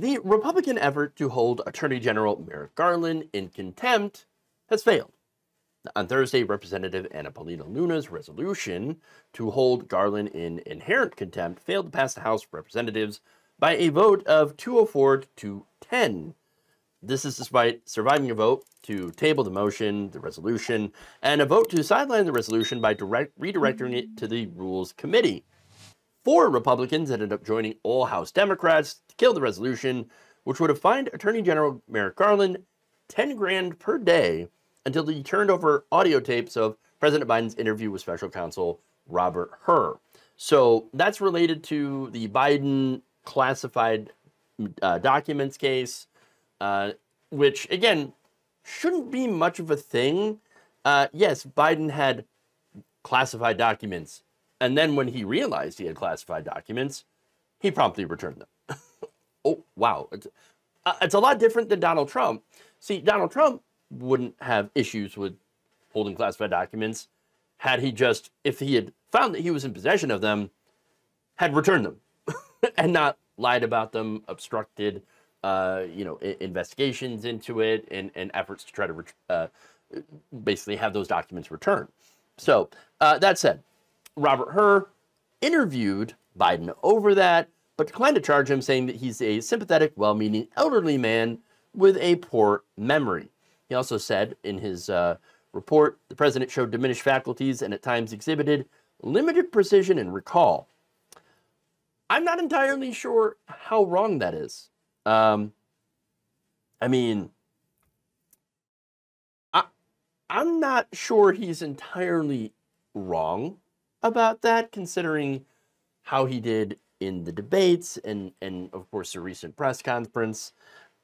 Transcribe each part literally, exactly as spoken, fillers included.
the Republican effort to hold Attorney General Merrick Garland in contempt has failed. On Thursday, Representative Anna Paulina Luna's resolution to hold Garland in inherent contempt failed to pass the House of Representatives by a vote of two oh four to ten. This is despite surviving a vote to table the motion, the resolution, and a vote to sideline the resolution by direct, redirecting it to the Rules Committee. Four Republicans ended up joining all House Democrats to kill the resolution, which would have fined Attorney General Merrick Garland ten grand per day until he turned over audio tapes of President Biden's interview with special counsel Robert Hur. So that's related to the Biden classified uh, documents case, Uh, which, again, shouldn't be much of a thing. Uh, yes, Biden had classified documents, and then when he realized he had classified documents, he promptly returned them. Oh, wow. It's, uh, it's a lot different than Donald Trump. See, Donald Trump wouldn't have issues with holding classified documents had he just, if he had found that he was in possession of them, had returned them and not lied about them, obstructed Uh, you know, investigations into it and, and efforts to try to uh, basically have those documents returned. So uh, that said, Robert Hur interviewed Biden over that, but declined to charge him, saying that he's a sympathetic, well-meaning elderly man with a poor memory. He also said in his uh, report, the president showed diminished faculties and at times exhibited limited precision and recall. I'm not entirely sure how wrong that is. Um, I mean, I, I'm not sure he's entirely wrong about that, considering how he did in the debates and, and of course, the recent press conference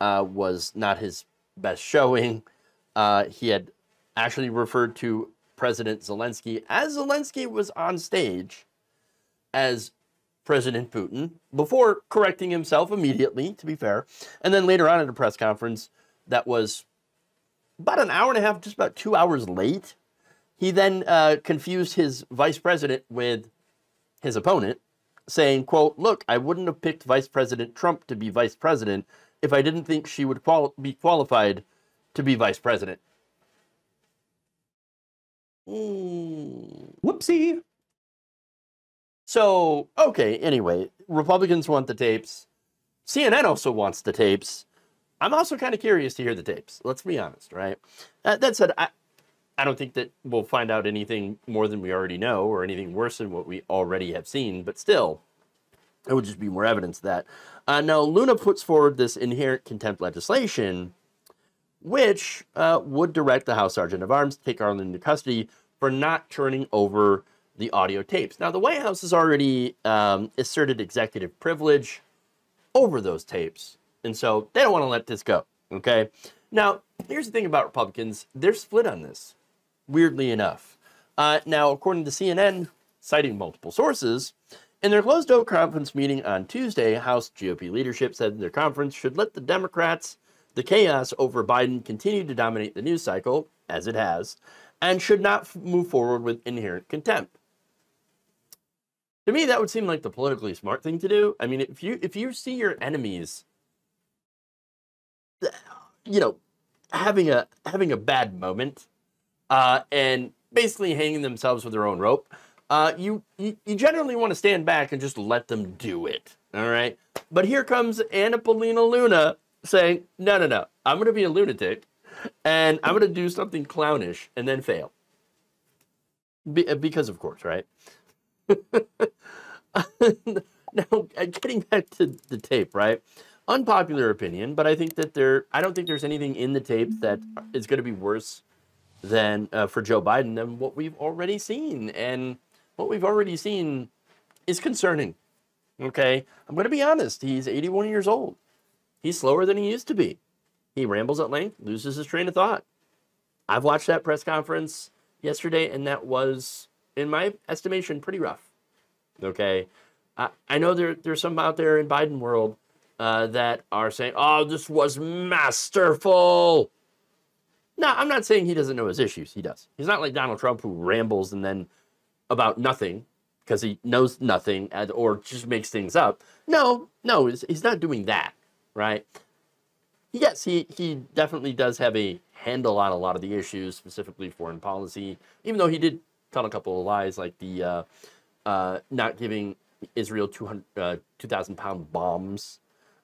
uh, was not his best showing. Uh, he had actually referred to President Zelensky, as Zelensky was on stage, as President Putin, before correcting himself immediately, to be fair. And then later on at a press conference that was about an hour and a half, just about two hours late, he then uh, confused his vice president with his opponent, saying, quote, "Look, I wouldn't have picked Vice President Trump to be vice president if I didn't think she would qual- be qualified to be vice president." Mm. Whoopsie. So, okay, anyway, Republicans want the tapes. C N N also wants the tapes. I'm also kind of curious to hear the tapes. Let's be honest, right? Uh, that said, I, I don't think that we'll find out anything more than we already know or anything worse than what we already have seen, but still, it would just be more evidence of that. Uh, now, Luna puts forward this inherent contempt legislation, which uh, would direct the House Sergeant of Arms to take Garland into custody for not turning over the audio tapes. Now, the White House has already um, asserted executive privilege over those tapes, and so they don't want to let this go, okay? Now, here's the thing about Republicans. They're split on this, weirdly enough. Uh, now, according to C N N, citing multiple sources, in their closed-door conference meeting on Tuesday, House G O P leadership said their conference should let the Democrats, the chaos over Biden, continue to dominate the news cycle, as it has, and should not move forward with inherent contempt. To me, that would seem like the politically smart thing to do. I mean, if you if you see your enemies, you know, having a having a bad moment, uh, and basically hanging themselves with their own rope, uh, you, you you generally want to stand back and just let them do it. All right. But here comes Anna Paulina Luna saying, "No, no, no, I'm going to be a lunatic, and I'm going to do something clownish and then fail." Be because of course, right? Now, getting back to the tape, right? Unpopular opinion, but I think that there, I don't think there's anything in the tape that is going to be worse than uh, for Joe Biden than what we've already seen, and what we've already seen is concerning. Okay, I'm going to be honest. He's eighty-one years old. He's slower than he used to be. He rambles at length, loses his train of thought. I've watched that press conference yesterday, and that was, in my estimation, pretty rough. Okay, I, I know there there's some out there in Biden world uh, that are saying, "Oh, this was masterful." No, I'm not saying he doesn't know his issues. He does. He's not like Donald Trump, who rambles and then about nothing because he knows nothing and, or just makes things up. No, no, he's, he's not doing that. right? Yes, he, he definitely does have a handle on a lot of the issues, specifically foreign policy, even though he did tell a couple of lies, like the uh, uh, not giving Israel two thousand pound bombs.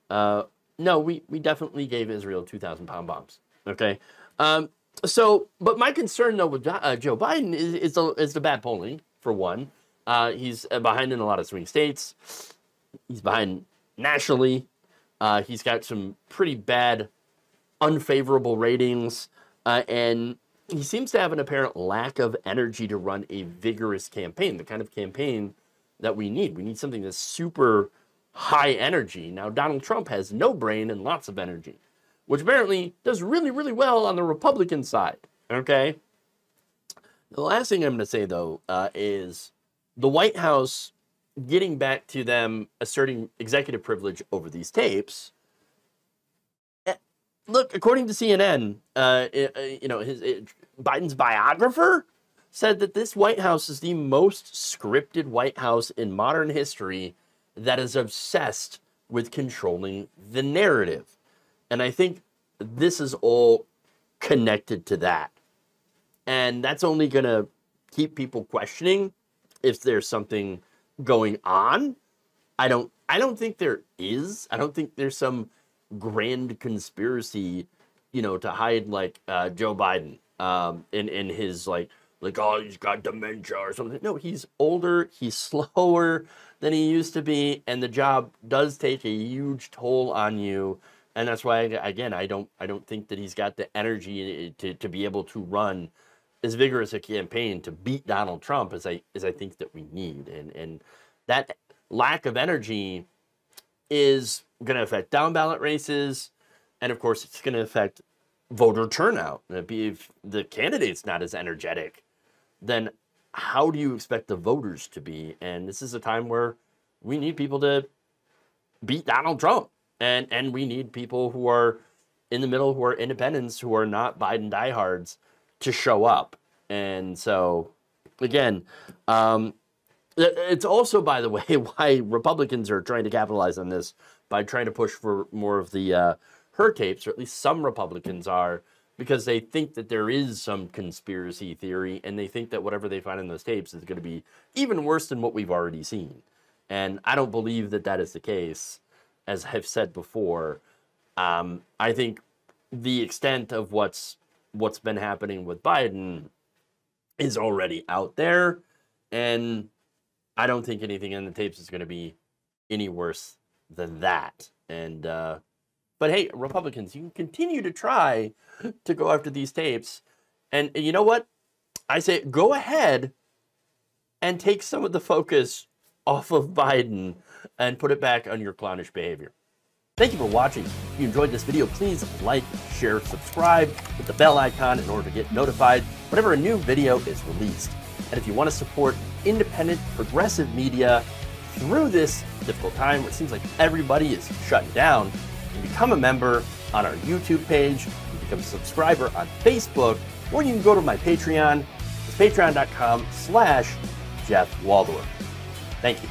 Uh, no, we, we definitely gave Israel two thousand pound bombs, okay? Um, so, but my concern, though, with uh, Joe Biden is, is, the, is the bad polling, for one. Uh, he's behind in a lot of swing states. He's behind nationally. Uh, he's got some pretty bad, unfavorable ratings. Uh, and he seems to have an apparent lack of energy to run a vigorous campaign, the kind of campaign that we need. We need something that's super high energy. Now, Donald Trump has no brain and lots of energy, which apparently does really, really well on the Republican side, okay? The last thing I'm going to say, though, uh, is the White House, getting back to them asserting executive privilege over these tapes. Look, according to C N N, uh, you know, his, it, Biden's biographer said that this White House is the most scripted White House in modern history that is obsessed with controlling the narrative. And I think this is all connected to that. And that's only going to keep people questioning if there's something going on. I don't I don't think there is. I don't think there's some grand conspiracy, you know, to hide like uh, Joe Biden um, in, in his like, like, oh, he's got dementia or something. No, he's older. He's slower than he used to be. And the job does take a huge toll on you. And that's why, again, I don't I don't think that he's got the energy to, to be able to run as vigorous a campaign to beat Donald Trump as I as I think that we need. And and that lack of energy is going to affect down ballot races, and of course it's going to affect voter turnout. If the candidate's not as energetic, then how do you expect the voters to be? And this is a time where we need people to beat Donald Trump. And and we need people who are in the middle, who are independents, who are not Biden diehards, to show up. And so, again, um, it's also, by the way, why Republicans are trying to capitalize on this by trying to push for more of the uh, Hur tapes, or at least some Republicans are, because they think that there is some conspiracy theory, and they think that whatever they find in those tapes is going to be even worse than what we've already seen. And I don't believe that that is the case. As I've said before, um, I think the extent of what's what's been happening with Biden is already out there, and I don't think anything in the tapes is going to be any worse than that. And uh, but hey, Republicans, you can continue to try to go after these tapes, and, and you know what? I say go ahead and take some of the focus off of Biden and put it back on your clownish behavior. Thank you for watching. If you enjoyed this video, please like, share, subscribe, hit the bell icon in order to get notified whenever a new video is released. And if you want to support independent, progressive media through this difficult time where it seems like everybody is shutting down, you can become a member on our YouTube page, you can become a subscriber on Facebook, or you can go to my Patreon. It's patreon dot com slash Jeff Waldorf. Thank you.